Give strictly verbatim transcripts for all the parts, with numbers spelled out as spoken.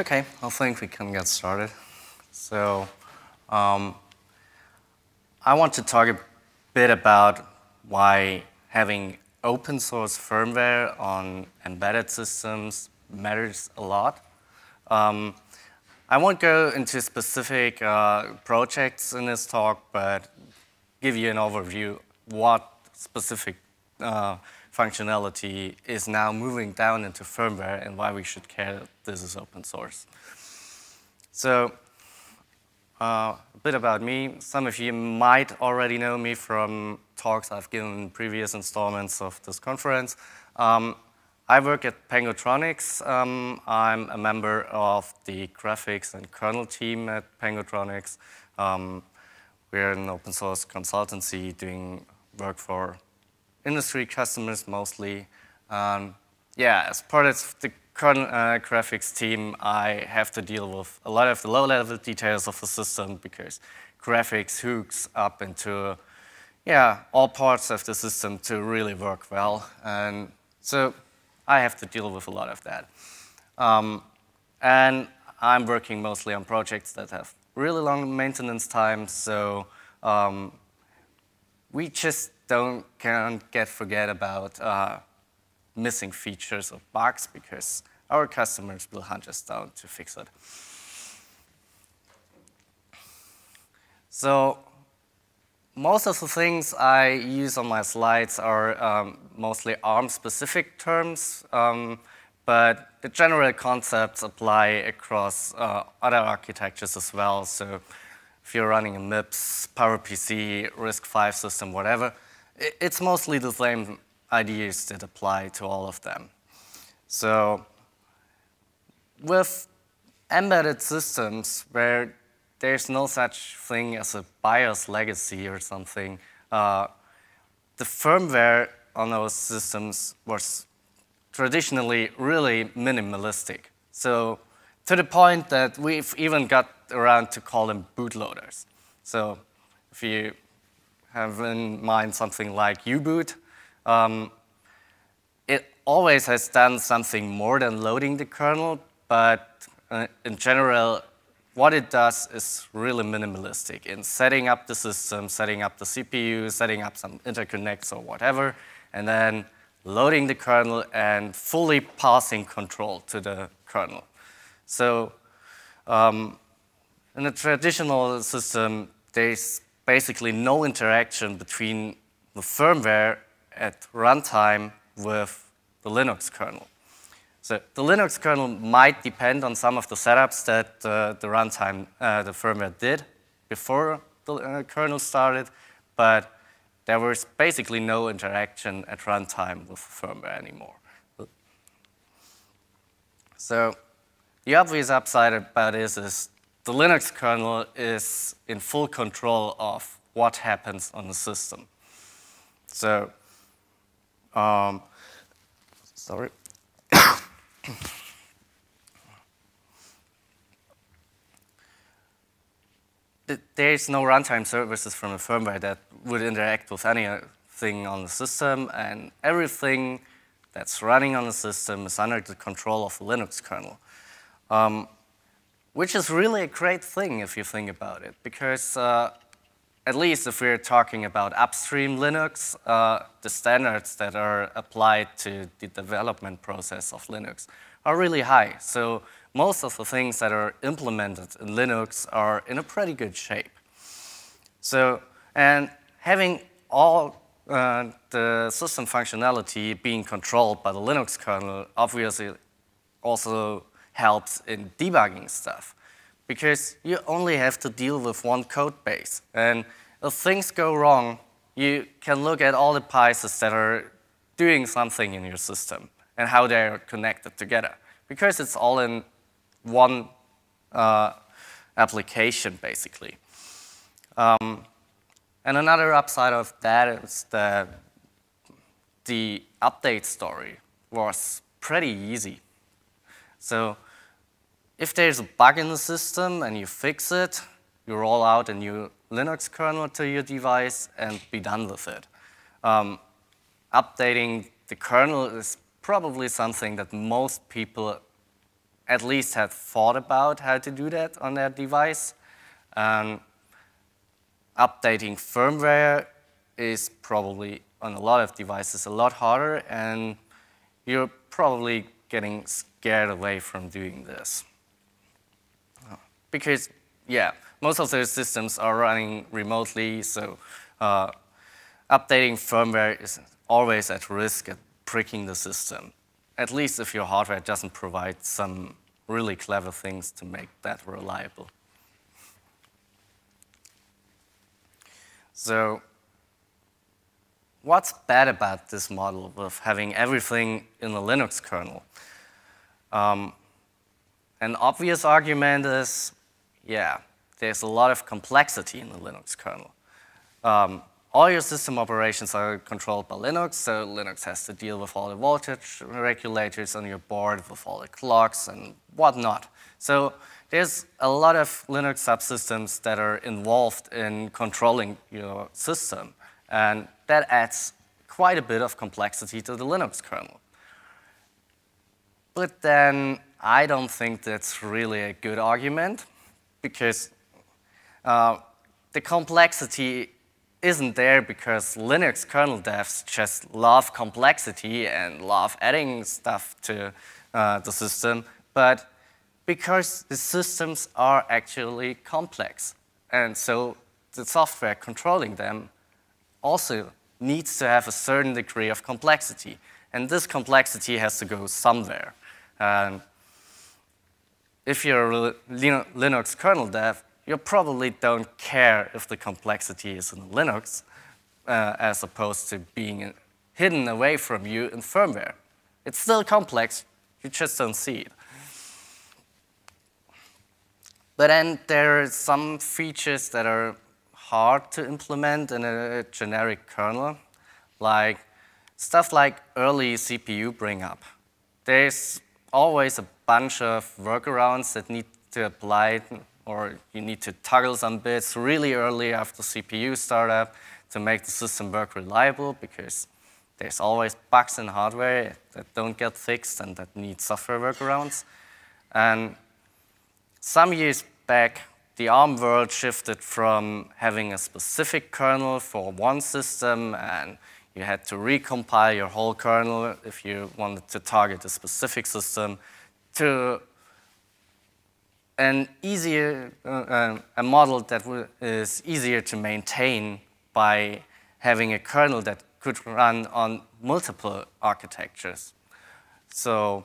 Okay, I think we can get started. So um, I want to talk a bit about why having open source firmware on embedded systems matters a lot. Um, I won't go into specific uh, projects in this talk, but give you an overview what specific uh, functionality is now moving down into firmware and why we should care that this is open source. So uh, a bit about me. Some of you might already know me from talks I've given in previous installments of this conference. Um, I work at Pengutronix. Um, I'm a member of the graphics and kernel team at Pengutronix. Um, we're an open source consultancy doing work for industry customers mostly. Um, yeah, as part of the kernel uh, graphics team, I have to deal with a lot of the low-level details of the system because graphics hooks up into yeah all parts of the system to really work well, and so I have to deal with a lot of that. Um, and I'm working mostly on projects that have really long maintenance times, so um, we just don't can't get forget about uh, missing features or bugs because our customers will hunt us down to fix it. So most of the things I use on my slides are um, mostly ARM-specific terms, um, but the general concepts apply across uh, other architectures as well. So if you're running a MIPS, PowerPC, RISC-V system, whatever, it's mostly the same ideas that apply to all of them. So with embedded systems where there's no such thing as a BIOS legacy or something, uh, the firmware on those systems was traditionally really minimalistic. So to the point that we've even got around to call them bootloaders. So if you have in mind something like U-Boot, um, it always has done something more than loading the kernel, but uh, in general, what it does is really minimalistic in setting up the system, setting up the C P U, setting up some interconnects or whatever, and then loading the kernel and fully passing control to the kernel. So um, in a traditional system, there's basically no interaction between the firmware at runtime with the Linux kernel. So the Linux kernel might depend on some of the setups that uh, the runtime, uh, the firmware did before the uh, kernel started, but there was basically no interaction at runtime with the firmware anymore. So the obvious upside about this is the Linux kernel is in full control of what happens on the system. So, um, sorry. There's no runtime services from the firmware that would interact with anything on the system, and everything that's running on the system is under the control of the Linux kernel. Um, Which is really a great thing if you think about it, because uh, at least if we're talking about upstream Linux, uh, the standards that are applied to the development process of Linux are really high. So most of the things that are implemented in Linux are in a pretty good shape. So, and having all uh, the system functionality being controlled by the Linux kernel obviously also helps in debugging stuff, because you only have to deal with one code base. And if things go wrong, you can look at all the pieces that are doing something in your system and how they are connected together, because it's all in one uh, application, basically. Um, and another upside of that is that the update story was pretty easy. So if there's a bug in the system and you fix it, you roll out a new Linux kernel to your device and be done with it. Um, updating the kernel is probably something that most people at least had thought about how to do that on their device. Um, updating firmware is probably on a lot of devices a lot harder, and you're probably getting scared away from doing this. Because, yeah, most of those systems are running remotely, so uh, updating firmware is always at risk of pricking the system, at least if your hardware doesn't provide some really clever things to make that reliable. So what's bad about this model of having everything in the Linux kernel? Um, an obvious argument is, yeah, there's a lot of complexity in the Linux kernel. Um, all your system operations are controlled by Linux, so Linux has to deal with all the voltage regulators on your board, with all the clocks and whatnot. So there's a lot of Linux subsystems that are involved in controlling your system, and that adds quite a bit of complexity to the Linux kernel. But then I don't think that's really a good argument, because uh, the complexity isn't there because Linux kernel devs just love complexity and love adding stuff to uh, the system, but because the systems are actually complex. And so the software controlling them also needs to have a certain degree of complexity. And this complexity has to go somewhere. Um, if you're a Linux kernel dev, you probably don't care if the complexity is in Linux, uh, as opposed to being hidden away from you in firmware. It's still complex, you just don't see it. But then there are some features that are hard to implement in a generic kernel, like stuff like early C P U bring up. There's always a bunch of workarounds that need to apply, or you need to toggle some bits really early after C P U startup to make the system work reliable, because there's always bugs in hardware that don't get fixed and that need software workarounds. And some years back, the ARM world shifted from having a specific kernel for one system, and you had to recompile your whole kernel if you wanted to target a specific system, to an easier, uh, uh, a model that is easier to maintain by having a kernel that could run on multiple architectures, so,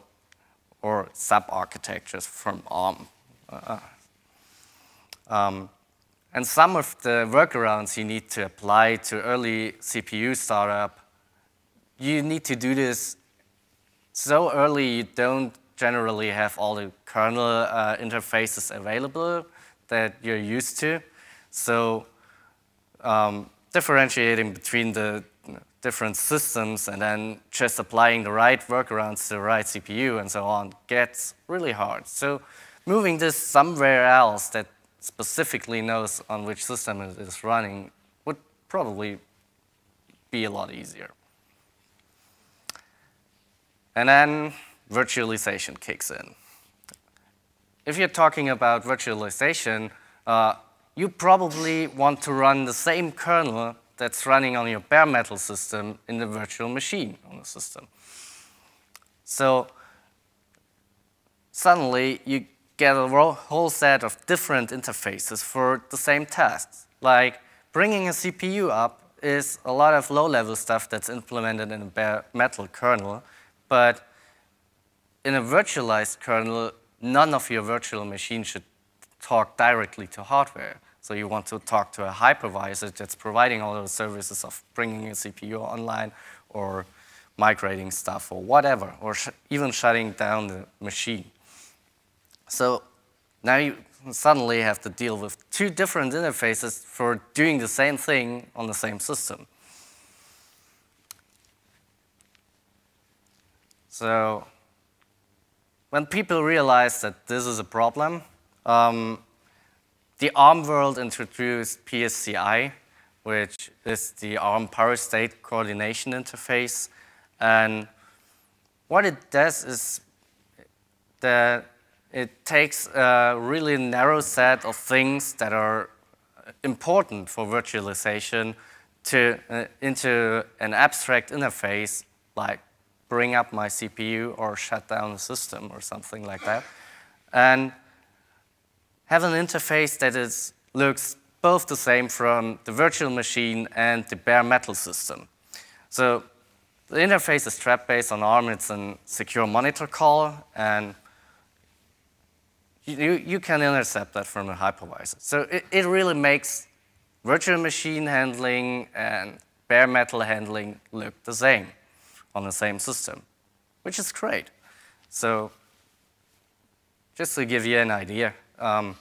or sub-architectures from ARM. Uh, Um, and some of the workarounds you need to apply to early C P U startup, you need to do this so early you don't generally have all the kernel uh, interfaces available that you're used to. So um, differentiating between the different systems and then just applying the right workarounds to the right C P U and so on gets really hard. So moving this somewhere else that specifically knows on which system it is running would probably be a lot easier. And then virtualization kicks in. If you're talking about virtualization, uh, you probably want to run the same kernel that's running on your bare metal system in the virtual machine on the system. So suddenly you get a whole set of different interfaces for the same tasks. Like bringing a C P U up is a lot of low-level stuff that's implemented in a bare metal kernel, but in a virtualized kernel, none of your virtual machine should talk directly to hardware. So you want to talk to a hypervisor that's providing all those services of bringing a C P U online or migrating stuff or whatever, or sh even shutting down the machine. So now you suddenly have to deal with two different interfaces for doing the same thing on the same system. So when people realize that this is a problem, um, the ARM world introduced P S C I, which is the ARM Power State Coordination Interface. And what it does is that it takes a really narrow set of things that are important for virtualization to, uh, into an abstract interface, like bring up my C P U or shut down the system or something like that, and have an interface that is, looks both the same from the virtual machine and the bare metal system. So the interface is trapped based on ARM. It's a secure monitor call, and you, you can intercept that from the hypervisor. So it, it really makes virtual machine handling and bare metal handling look the same on the same system, which is great. So just to give you an idea, um,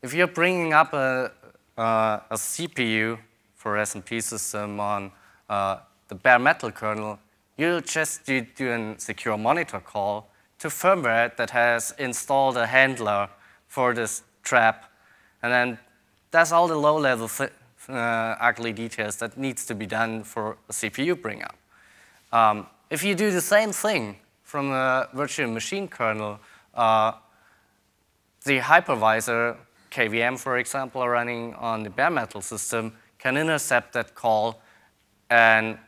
if you're bringing up a, uh, a C P U for S M P system on uh, the bare metal kernel, you just do, do a secure monitor call to firmware that has installed a handler for this trap, and then that's all the low-level uh, ugly details that needs to be done for a C P U bring-up. Um, if you do the same thing from the virtual machine kernel, uh, the hypervisor, K V M, for example, running on the bare metal system, can intercept that call and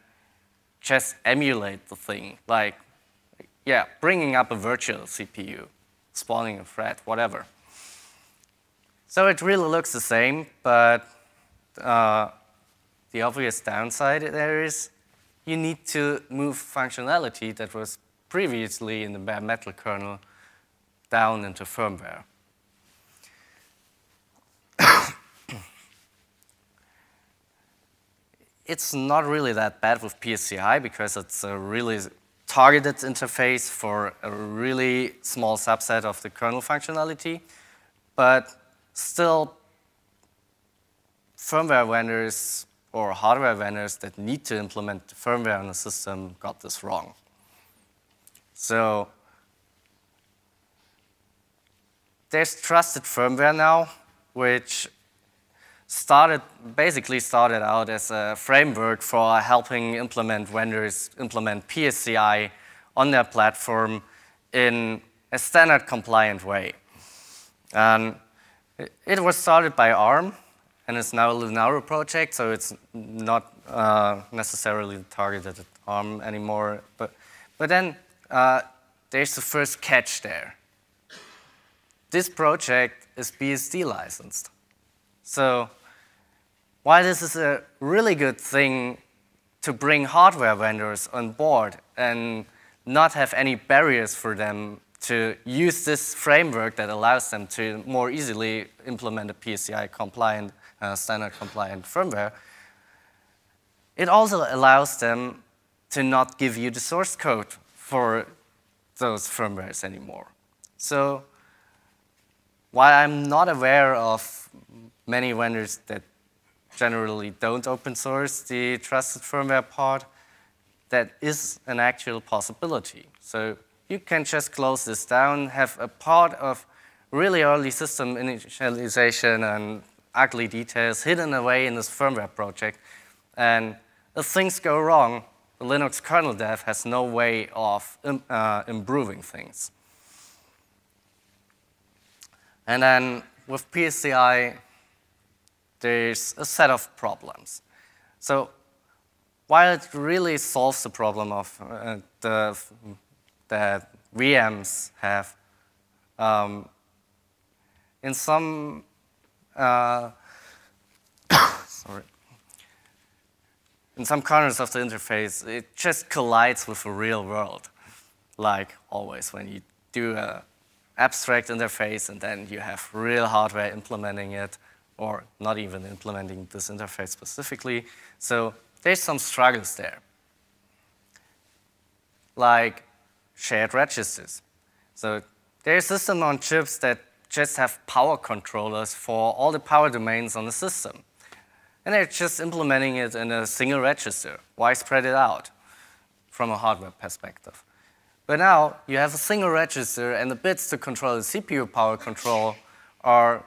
just emulate the thing, like, yeah, bringing up a virtual C P U, spawning a thread, whatever. So it really looks the same, but uh, the obvious downside there is you need to move functionality that was previously in the bare metal kernel down into firmware. It's not really that bad with P S C I because it's a really targeted interface for a really small subset of the kernel functionality, but still, firmware vendors or hardware vendors that need to implement the firmware on the system got this wrong. So there's trusted firmware now, which started basically started out as a framework for helping implement vendors implement P S C I on their platform in a standard compliant way. Um, It was started by ARM, and it's now a Linaro project, so it's not uh, necessarily targeted at ARM anymore. But, but then uh, there's the first catch there. This project is B S D licensed. So while this is a really good thing to bring hardware vendors on board and not have any barriers for them to use this framework that allows them to more easily implement a P S C I-compliant, uh, standard-compliant firmware, it also allows them to not give you the source code for those firmwares anymore. So while I'm not aware of many vendors that generally don't open source the trusted firmware part, that is an actual possibility. So you can just close this down, have a part of really early system initialization and ugly details hidden away in this firmware project. And if things go wrong, the Linux kernel dev has no way of uh, improving things. And then with P S C I, there's a set of problems. So while it really solves the problem of uh, the that V Ms have, um, in some, uh, sorry, in some corners of the interface, it just collides with the real world, like always when you do an abstract interface and then you have real hardware implementing it, or not even implementing this interface specifically. So there's some struggles there, like shared registers. So there are systems on chips that just have power controllers for all the power domains on the system. And they're just implementing it in a single register. Why spread it out from a hardware perspective? But now you have a single register, and the bits to control the C P U power control are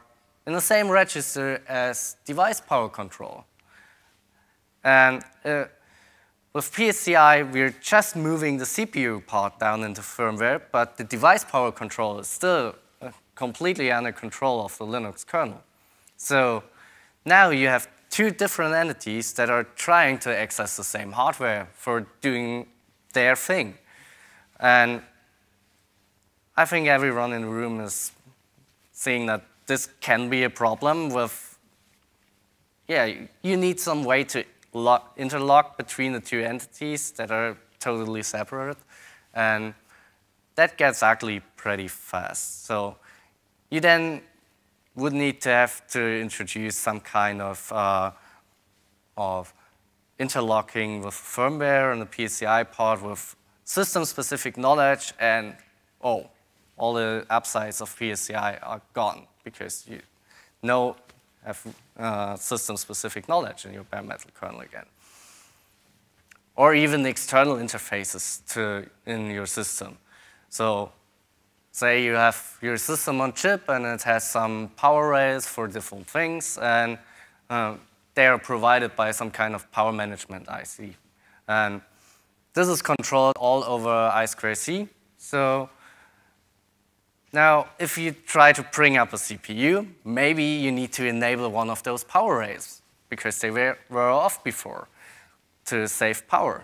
in the same register as device power control. And uh, With P S C I, we're just moving the C P U part down into firmware, but the device power control is still completely under control of the Linux kernel. So now you have two different entities that are trying to access the same hardware for doing their thing. And I think everyone in the room is seeing that this can be a problem with, yeah, you need some way to interlock between the two entities that are totally separate, and that gets ugly pretty fast. So you then would need to have to introduce some kind of, uh, of interlocking with firmware and the P S C I part with system-specific knowledge, and oh, all the upsides of P S C I are gone because you know have uh, system-specific knowledge in your bare metal kernel again. Or even external interfaces to, in your system. So say you have your system on chip and it has some power rails for different things, and uh, they are provided by some kind of power management I C. And this is controlled all over I two C. So now, if you try to bring up a C P U, maybe you need to enable one of those power rails because they were, were off before to save power.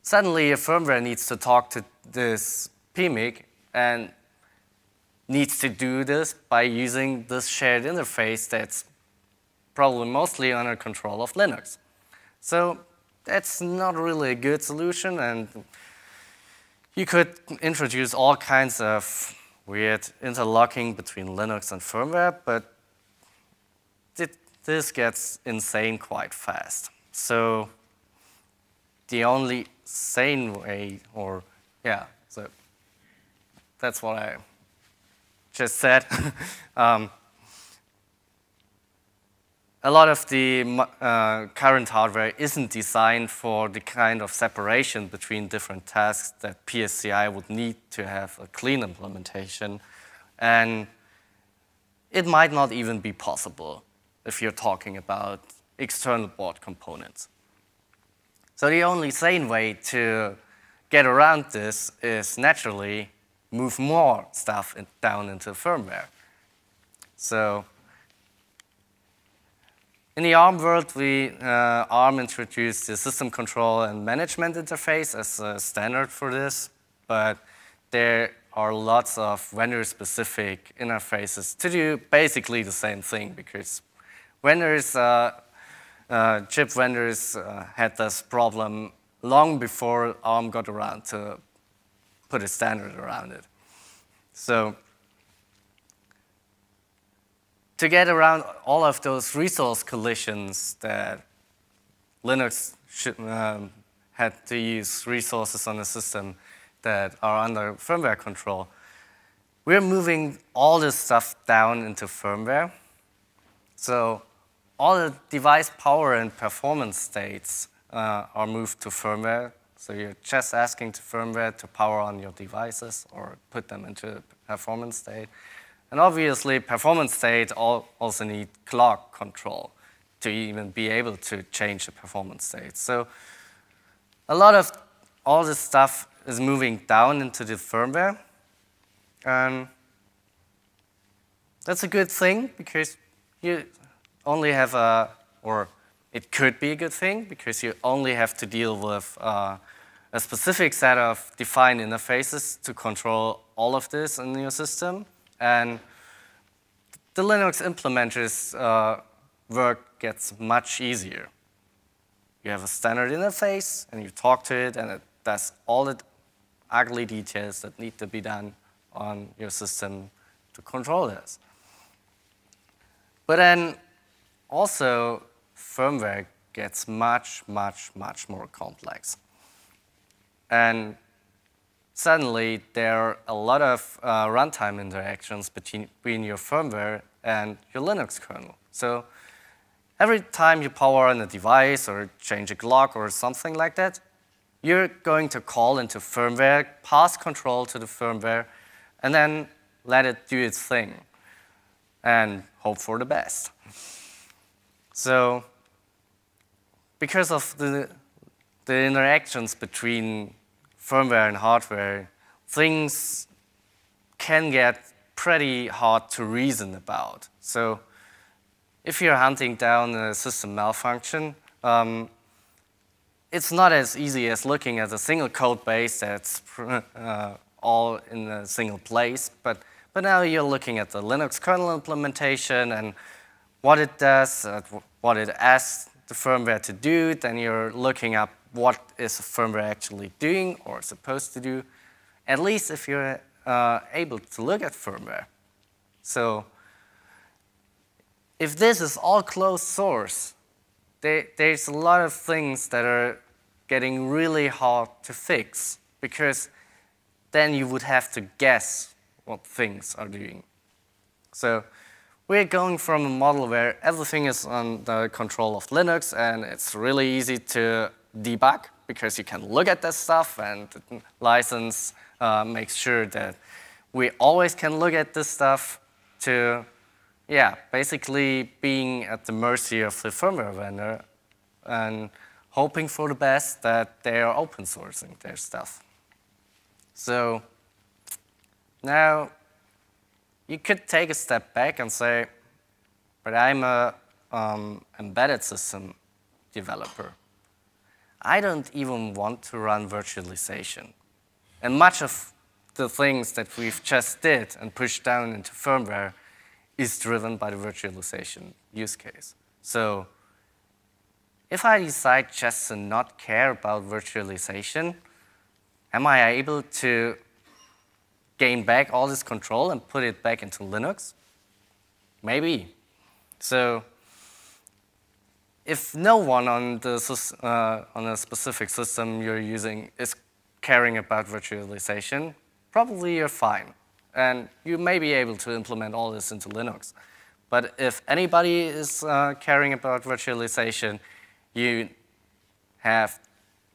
Suddenly, a firmware needs to talk to this P M I C and needs to do this by using this shared interface that's probably mostly under control of Linux. So that's not really a good solution, and you could introduce all kinds of weird interlocking between Linux and firmware, but this gets insane quite fast. So the only sane way, or yeah, so that's what I just said. um, a lot of the uh, current hardware isn't designed for the kind of separation between different tasks that P S C I would need to have a clean implementation. And it might not even be possible if you're talking about external board components. So the only sane way to get around this is naturally move more stuff in, down into firmware. So in the ARM world, we, uh, ARM introduced the system control and management interface as a standard for this, but there are lots of vendor-specific interfaces to do basically the same thing, because vendors, uh, uh, chip vendors uh, had this problem long before ARM got around to put a standard around it. So to get around all of those resource collisions that Linux should, um, had to use resources on a system that are under firmware control, we're moving all this stuff down into firmware. So all the device power and performance states uh, are moved to firmware. So you're just asking to firmware to power on your devices or put them into a performance state. And obviously, performance state also need clock control to even be able to change the performance state. So a lot of all this stuff is moving down into the firmware. Um, that's a good thing, because you only have a, or it could be a good thing, because you only have to deal with uh, a specific set of defined interfaces to control all of this in your system. And the Linux implementer's uh, work gets much easier. You have a standard interface, and you talk to it, and it does all the ugly details that need to be done on your system to control this. But then also, firmware gets much, much, much more complex. And suddenly, there are a lot of uh, runtime interactions between, between your firmware and your Linux kernel. So every time you power on a device or change a clock or something like that, you're going to call into firmware, pass control to the firmware, and then let it do its thing and hope for the best. So because of the the interactions between firmware and hardware, things can get pretty hard to reason about. So if you're hunting down a system malfunction, um, it's not as easy as looking at a single code base that's uh, all in a single place, but, but now you're looking at the Linux kernel implementation and what it does, uh, what it asks the firmware to do, then you're looking up what is the firmware actually doing or supposed to do, at least if you're uh, able to look at firmware. So if this is all closed source, they, there's a lot of things that are getting really hard to fix, because then you would have to guess what things are doing. So we're going from a model where everything is on the control of Linux and it's really easy to debug because you can look at this stuff, and the license uh, makes sure that we always can look at this stuff, to, yeah, basically being at the mercy of the firmware vendor and hoping for the best that they are open sourcing their stuff. So now you could take a step back and say, but I'm a um, embedded system developer. I don't even want to run virtualization. And much of the things that we've just did and pushed down into firmware is driven by the virtualization use case. So if I decide just to not care about virtualization, am I able to gain back all this control and put it back into Linux? Maybe. So if no one on, the, uh, on a specific system you're using is caring about virtualization, probably you're fine. And you may be able to implement all this into Linux. But if anybody is uh, caring about virtualization, you have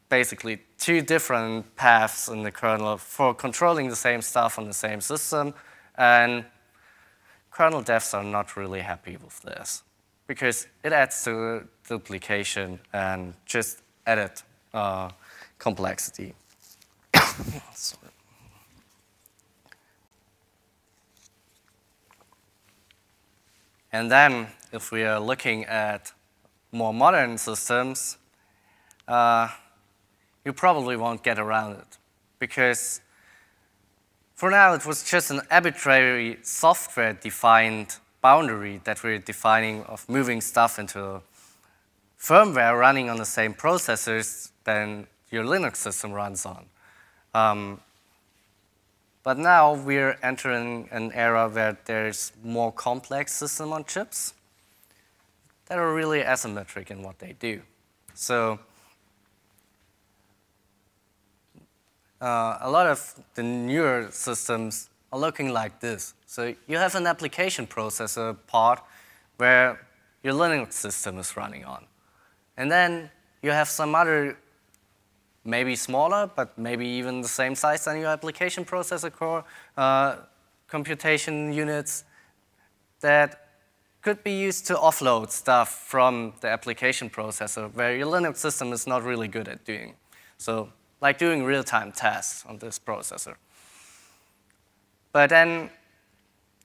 basically two different paths in the kernel for controlling the same stuff on the same system. And kernel devs are not really happy with this, because it adds to duplication and just added uh, complexity. Sorry. And then if we are looking at more modern systems, uh, you probably won't get around it, because for now it was just an arbitrary software-defined boundary that we're defining of moving stuff into firmware running on the same processors than your Linux system runs on. Um, but now we're entering an era where there's more complex system on chips that are really asymmetric in what they do. So uh, a lot of the newer systems are looking like this. So you have an application processor part where your Linux system is running on. And then you have some other, maybe smaller, but maybe even the same size than your application processor core, uh, computation units that could be used to offload stuff from the application processor where your Linux system is not really good at doing. So like doing real-time tasks on this processor. But then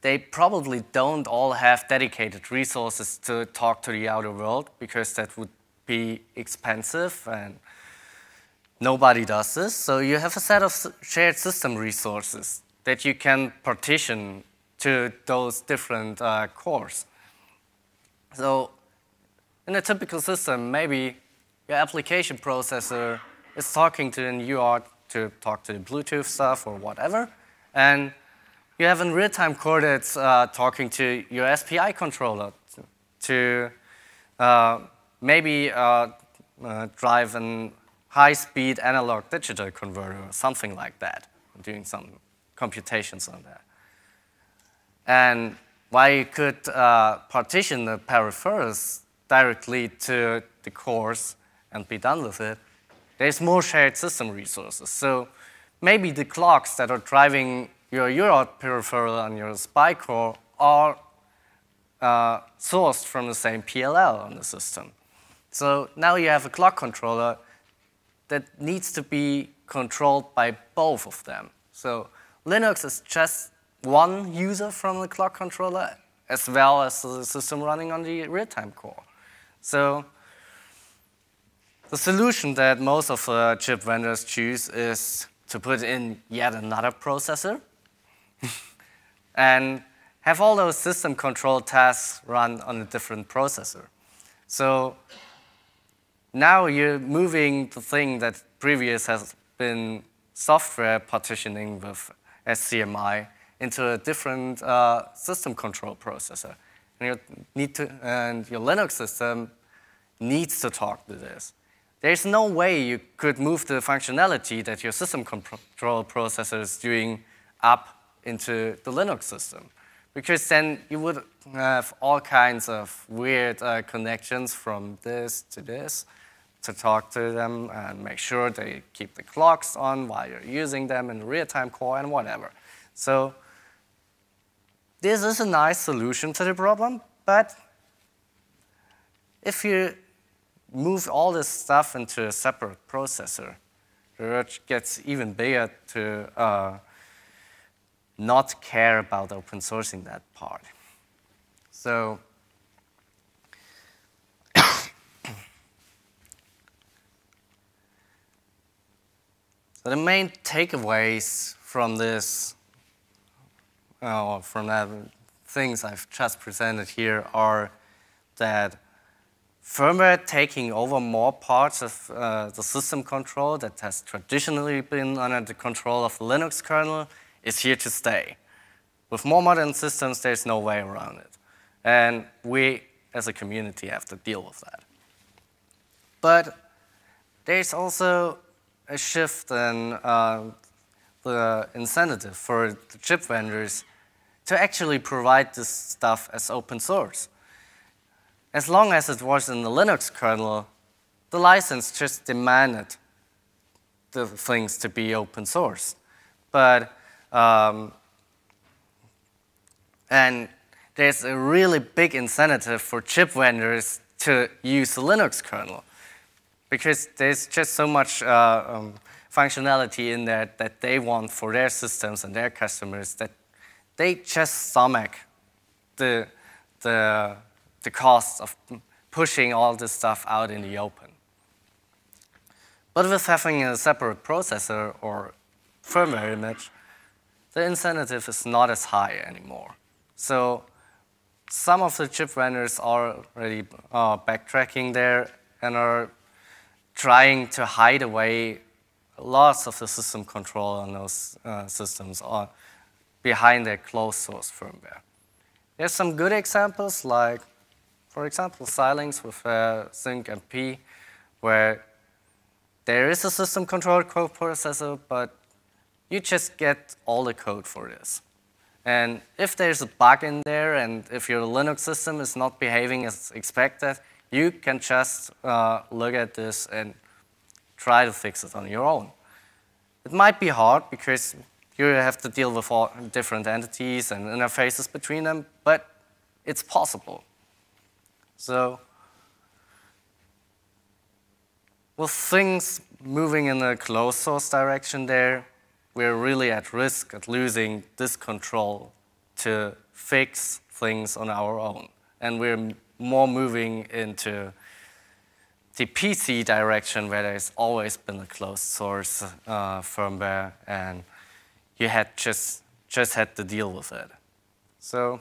they probably don't all have dedicated resources to talk to the outer world, because that would be expensive and nobody does this. So you have a set of shared system resources that you can partition to those different uh, cores. So in a typical system, maybe your application processor is talking to an U A R T to talk to the Bluetooth stuff or whatever, and you have a real-time core that's uh, talking to your S P I controller to uh, maybe uh, uh, drive a high-speed analog-digital converter or something like that, doing some computations on that. And while you could uh, partition the peripherals directly to the cores and be done with it, there's more shared system resources. So maybe the clocks that are driving your U A R T peripheral and your S P I core are uh, sourced from the same P L L on the system. So now you have a clock controller that needs to be controlled by both of them. So Linux is just one user from the clock controller as well as the system running on the real-time core. So the solution that most of the chip vendors choose is to put in yet another processor and have all those system control tasks run on a different processor. So now you're moving the thing that previous has been software partitioning with S C M I into a different uh, system control processor. And, you need to, and your Linux system needs to talk to this. There's no way you could move the functionality that your system control processor is doing up into the Linux system, because then you would have all kinds of weird uh, connections from this to this to talk to them and make sure they keep the clocks on while you're using them in the real-time core and whatever. So this is a nice solution to the problem, but if you move all this stuff into a separate processor, the urge gets even bigger to uh, not care about open sourcing that part. So So the main takeaways from this, oh, from that things I've just presented here are that firmware taking over more parts of uh, the system control that has traditionally been under the control of the Linux kernel is here to stay. With more modern systems, there's no way around it. And we, as a community, have to deal with that. But there's also a shift in uh, the incentive for the chip vendors to actually provide this stuff as open source. As long as it was in the Linux kernel, the license just demanded the things to be open source. But um, and there's a really big incentive for chip vendors to use the Linux kernel, because there's just so much uh, um, functionality in there that they want for their systems and their customers that they just stomach the, the, the cost of pushing all this stuff out in the open. But with having a separate processor or firmware image, the incentive is not as high anymore. So some of the chip vendors are already uh, backtracking there and are trying to hide away lots of the system control on those uh, systems or behind their closed source firmware. There's some good examples, like, for example, Xilinx with uh, Zynq M P, where there is a system control coprocessor, but you just get all the code for this. And if there's a bug in there and if your Linux system is not behaving as expected, you can just uh, look at this and try to fix it on your own. It might be hard because you have to deal with all different entities and interfaces between them, but it's possible. So with things moving in a closed source direction there, we're really at risk of losing this control to fix things on our own. And we're more moving into the P C direction, where there's always been a closed source uh, firmware, and you had just, just had to deal with it. So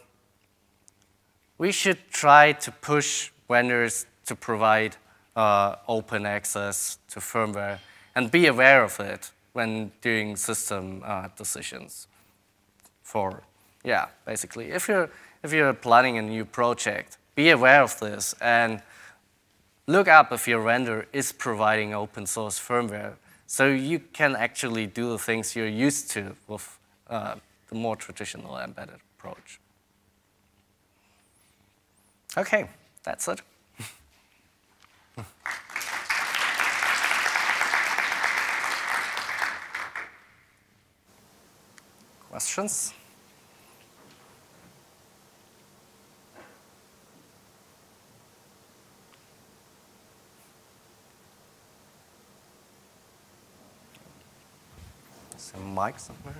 we should try to push vendors to provide uh, open access to firmware and be aware of it when doing system uh, decisions. For, yeah, basically, if you're, if you're planning a new project, be aware of this and look up if your vendor is providing open source firmware so you can actually do the things you're used to with uh, the more traditional embedded approach. Okay, that's it. Questions? some mic somewhere.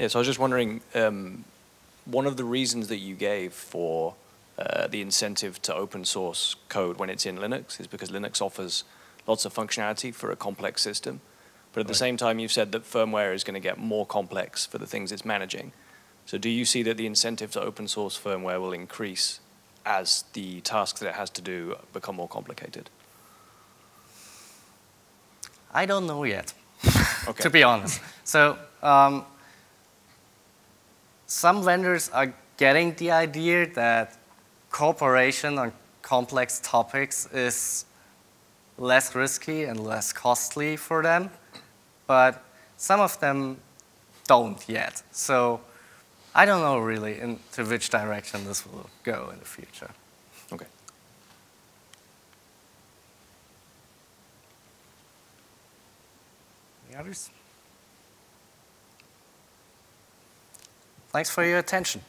Yeah, so I was just wondering, um, one of the reasons that you gave for uh, the incentive to open source code when it's in Linux is because Linux offers lots of functionality for a complex system. But at right. the same time, you've said that firmware is going to get more complex for the things it's managing. So do you see that the incentive to open source firmware will increase as the tasks that it has to do become more complicated? I don't know yet, okay. to be honest. So. Um, Some vendors are getting the idea that cooperation on complex topics is less risky and less costly for them, but some of them don't yet. So I don't know really into which direction this will go in the future. Okay. Any others? Thanks for your attention.